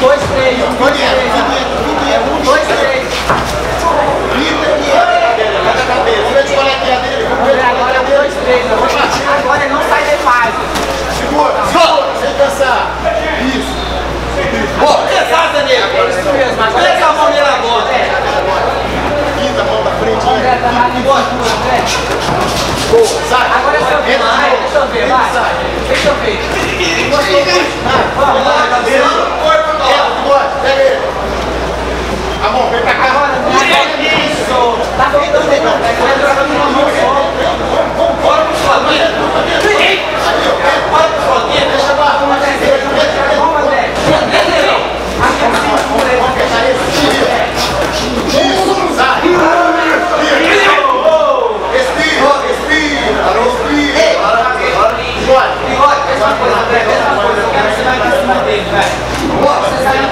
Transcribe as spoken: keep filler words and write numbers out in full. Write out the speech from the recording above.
dois, três. Um, dois, três. Um, dois, três. Agora é um, dois, três. Agora ele não sai de fase. Segura, segura, sem pensar. Isso. Bom, pesado, Daniel. É isso mesmo. Agora é a mão dele agora. Quinta, mão da frente. Boa, sai. Agora é seu ver. Deixa eu ver, vai. Deixa eu ver. Vamos lá, amor, vem pra cá. Isso. Tá bom, então vem pra cá. Vamos embora pro Flamengo. Bora pro Flamengo. Deixa eu dar uma coisa. Vamos, André. Vamos fechar esse tiro. Isso, sai. Respira, respira. Respira. Bigode, mesma coisa, André. Mesma coisa. Eu quero que você vai pra cima dele, velho. Você sai.